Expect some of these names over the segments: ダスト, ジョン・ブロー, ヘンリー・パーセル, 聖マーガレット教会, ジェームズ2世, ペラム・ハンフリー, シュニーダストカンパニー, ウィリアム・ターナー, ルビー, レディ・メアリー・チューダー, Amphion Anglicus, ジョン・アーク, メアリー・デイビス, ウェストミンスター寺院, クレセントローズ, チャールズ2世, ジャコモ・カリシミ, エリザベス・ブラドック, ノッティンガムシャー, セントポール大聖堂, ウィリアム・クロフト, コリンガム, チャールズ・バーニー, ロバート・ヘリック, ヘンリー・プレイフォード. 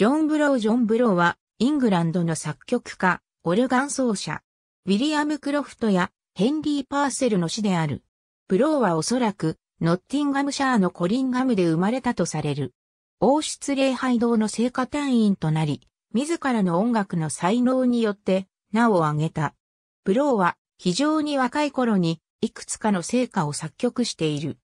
ジョン・ブロー。ジョン・ブローは、イングランドの作曲家、オルガン奏者、ウィリアム・クロフトやヘンリー・パーセルの師である。ブローはおそらく、ノッティンガムシャーのコリンガムで生まれたとされる。王室礼拝堂の聖歌隊員となり、自らの音楽の才能によって、名を挙げた。ブローは、非常に若い頃に、いくつかの聖歌を作曲している。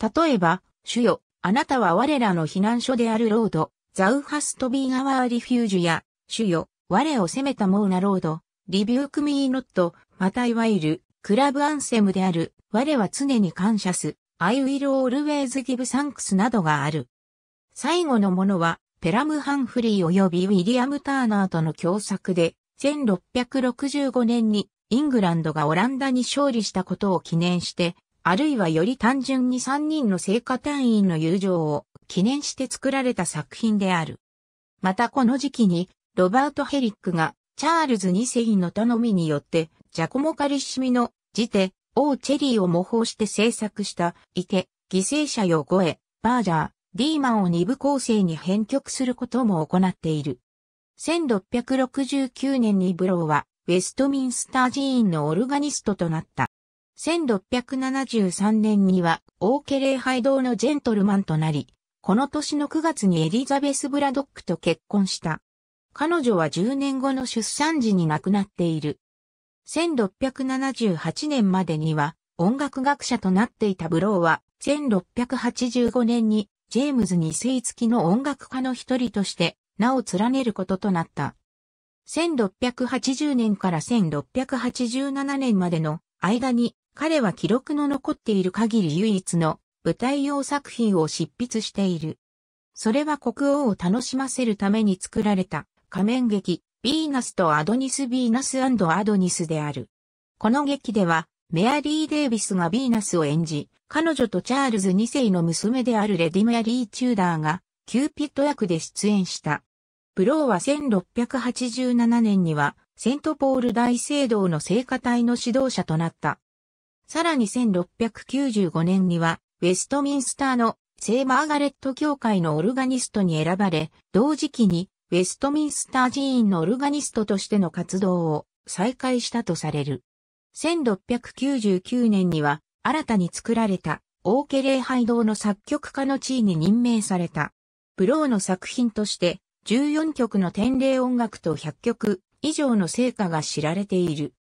例えば、主よ、あなたは我らの避難所であるロード、ザウハストビーガワーリフュージュや、主よ、我を責めたモーナロード、リビュークミーノット、またいわゆる、クラブアンセムである、我は常に感謝す、I will always give thanks などがある。最後のものは、ペラム・ハンフリー及びウィリアム・ターナーとの共作で、1665年に、イングランドがオランダに勝利したことを記念して、あるいはより単純に3人の聖歌隊員の友情を記念して作られた作品である。またこの時期に、ロバート・ヘリックがチャールズ2世の頼みによって、ジャコモ・カリシミのジテ、王チェリーを模倣して制作した、イテ、犠牲者よゴエ、バージャー、ディーマンを2部構成に編曲することも行っている。1669年にブローは、ウェストミンスター寺院のオルガニストとなった。1673年には、オーケ礼拝堂のジェントルマンとなり、この年の9月にエリザベス・ブラドックと結婚した。彼女は10年後の出産時に亡くなっている。1678年までには、音楽学者となっていたブローは、1685年に、ジェームズ2世付きの音楽家の一人として、名を連ねることとなった。1680年から1687年までの間に彼は記録の残っている限り唯一の舞台用作品を執筆している。それは国王を楽しませるために作られた仮面劇ヴィーナスとアドニスヴィーナス&アドニスである。この劇ではメアリー・デイビスがヴィーナスを演じ、彼女とチャールズ2世の娘であるレディ・メアリー・チューダーがキューピッド役で出演した。ブローは1687年にはセントポール大聖堂の聖歌隊の指導者となった。さらに1695年にはウェストミンスターの聖マーガレット教会のオルガニストに選ばれ、同時期にウェストミンスター寺院のオルガニストとしての活動を再開したとされる。1699年には新たに作られたオーケ礼拝堂の作曲家の地位に任命された。ブローの作品として、14曲の典礼音楽と100曲以上の聖歌が知られている。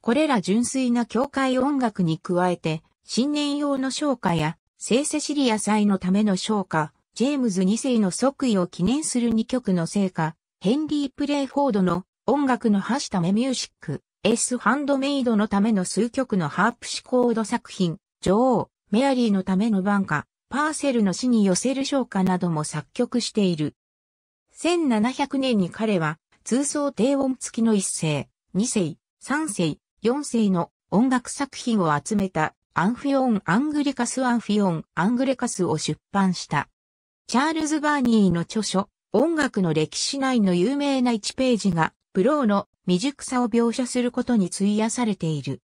これら純粋な教会音楽に加えて、新年用の唱歌や、聖セシリア祭のための唱歌、ジェームズ2世の即位を記念する2曲の聖歌、ヘンリー・プレイフォードの音楽のハシタメミュージック、S・ハンドメイドのための数曲のハープシコード作品、女王、メアリーのための挽歌、パーセルの死に寄せる唱歌なども作曲している。1700年に彼は通奏低音付きの1世、2世、3世、4世の音楽作品を集めたアンフィオン・アングリカス・アンフィオン・アングレカスを出版した。チャールズ・バーニーの著書、音楽の歴史内の有名な1ページが、ブローの未熟さを描写することに費やされている。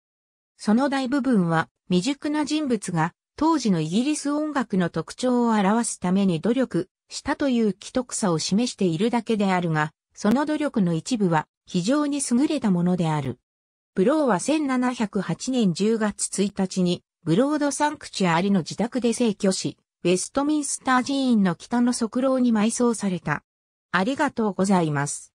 その大部分は未熟な人物が当時のイギリス音楽の特徴を表すために努力、したという奇特さを示しているだけであるが、その努力の一部は非常に優れたものである。ブローは1708年10月1日にブロードサンクチュアリの自宅で逝去し、ウェストミンスター寺院の北の側廊に埋葬された。ありがとうございます。